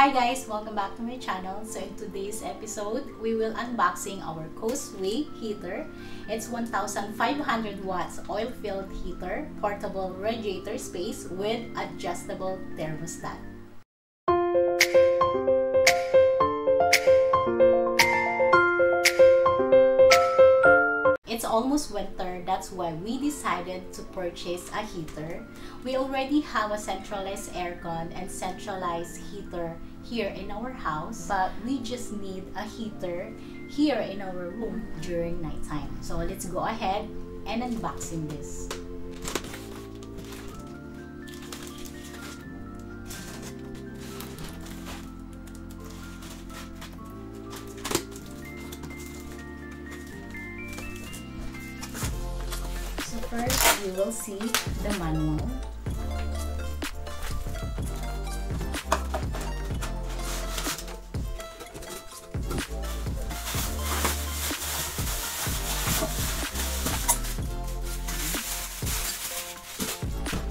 Hi guys, welcome back to my channel. So in today's episode, we will unboxing our Coastway heater. It's 1500 watts oil-filled heater, portable radiator space with adjustable thermostat. It's almost winter, that's why we decided to purchase a heater. We already have a centralized aircon and centralized heater here in our house, but we just need a heater here in our room during nighttime. So let's go ahead and unboxing this. So first, we will see the manual.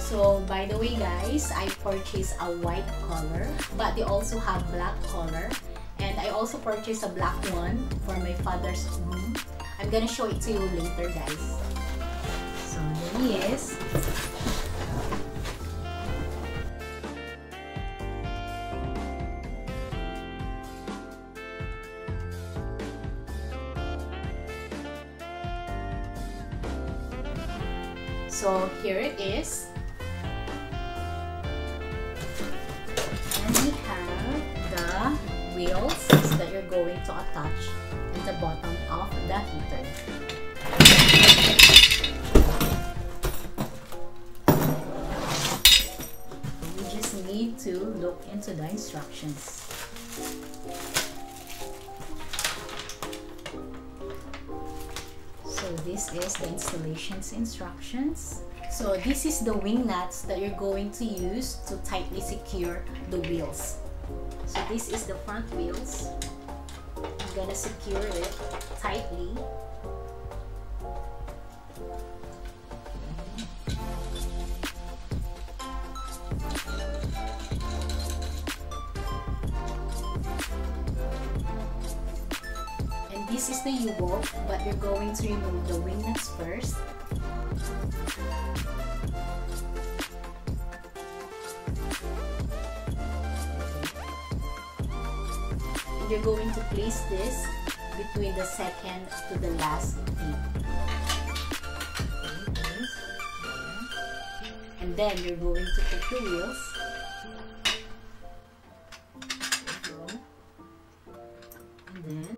So by the way guys, I purchased a white color, but they also have black color. And I also purchased a black one for my father's room. I'm gonna show it to you later guys. Yes. So here it is. And we have the wheels that you're going to attach at the bottom of the heater. Need to look into the instructions. So this is the installations instructions. So this is the wing nuts that you're going to use to tightly secure the wheels. So this is the front wheels. I'm gonna secure it tightly. This is the U-bolt, but you're going to remove the wing nuts first. And you're going to place this between the second to the last bead. And then you're going to take the wheels.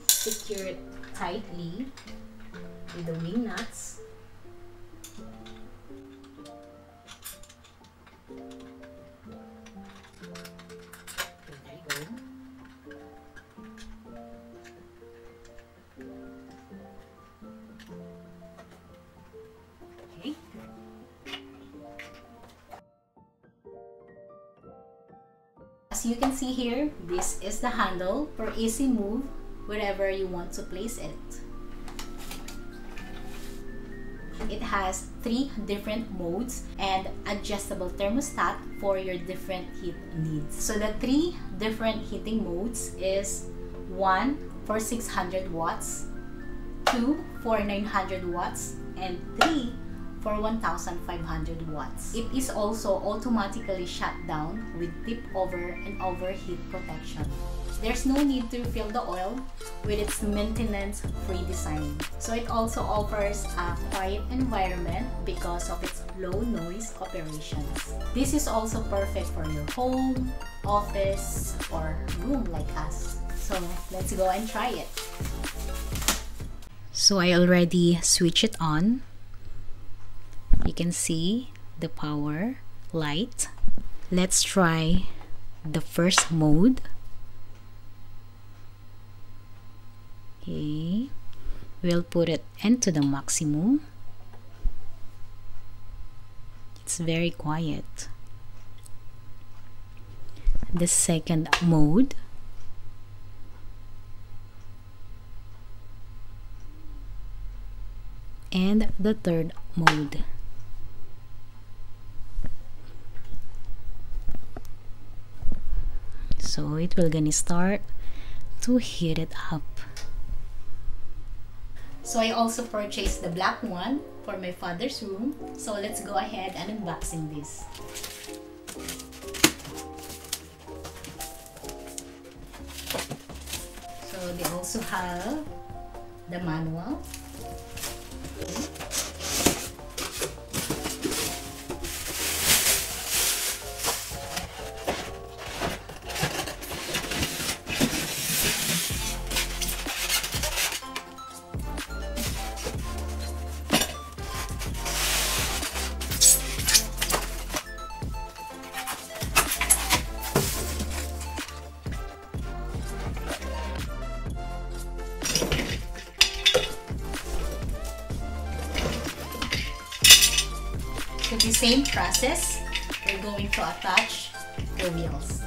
Secure it tightly with the wing nuts. There you go. Okay. As you can see here, this is the handle for easy move wherever you want to place it. It has 3 different modes and adjustable thermostat for your different heat needs. So the 3 different heating modes is 1 for 600 watts, 2 for 900 watts, and 3 for 1500 watts. It is also automatically shut down with tip over and over heat protection. There's no need to refill the oil with its maintenance-free design. So it also offers a quiet environment because of its low noise operations. This is also perfect for your home, office, or room like us. So let's go and try it. So I already switched it on. You can see the power light. Let's try the first mode. Okay, we'll put it into the maximum. It's very quiet. The second mode. And the third mode. so it will gonna start to heat it up. So I also purchased the black one for my father's room, so let's go ahead and unboxing this. So they also have the manual. With the same process, we're going to attach the wheels.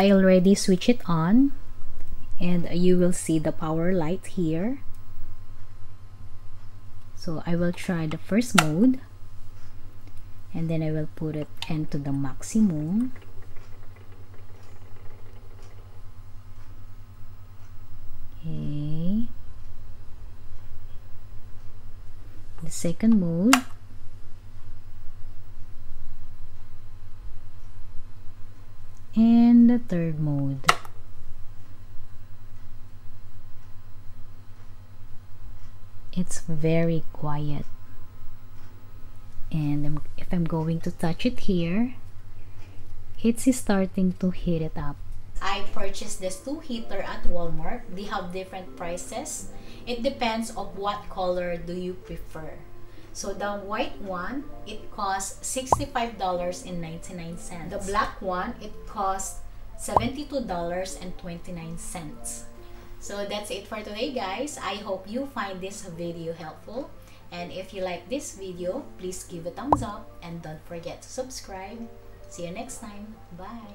I already switch it on and you will see the power light here. So I will try the first mode and then I will put it into the maximum. Okay. The second mode. And the third mode. It's very quiet, and if I'm going to touch it here, it's starting to heat it up. I purchased this two heater at Walmart. They have different prices. It depends on what color do you prefer. So the white one, it costs $65.99. The black one, it costs $72.29. So that's it for today, guys. I hope you find this video helpful. And if you like this video, please give a thumbs up and don't forget to subscribe. See you next time. Bye!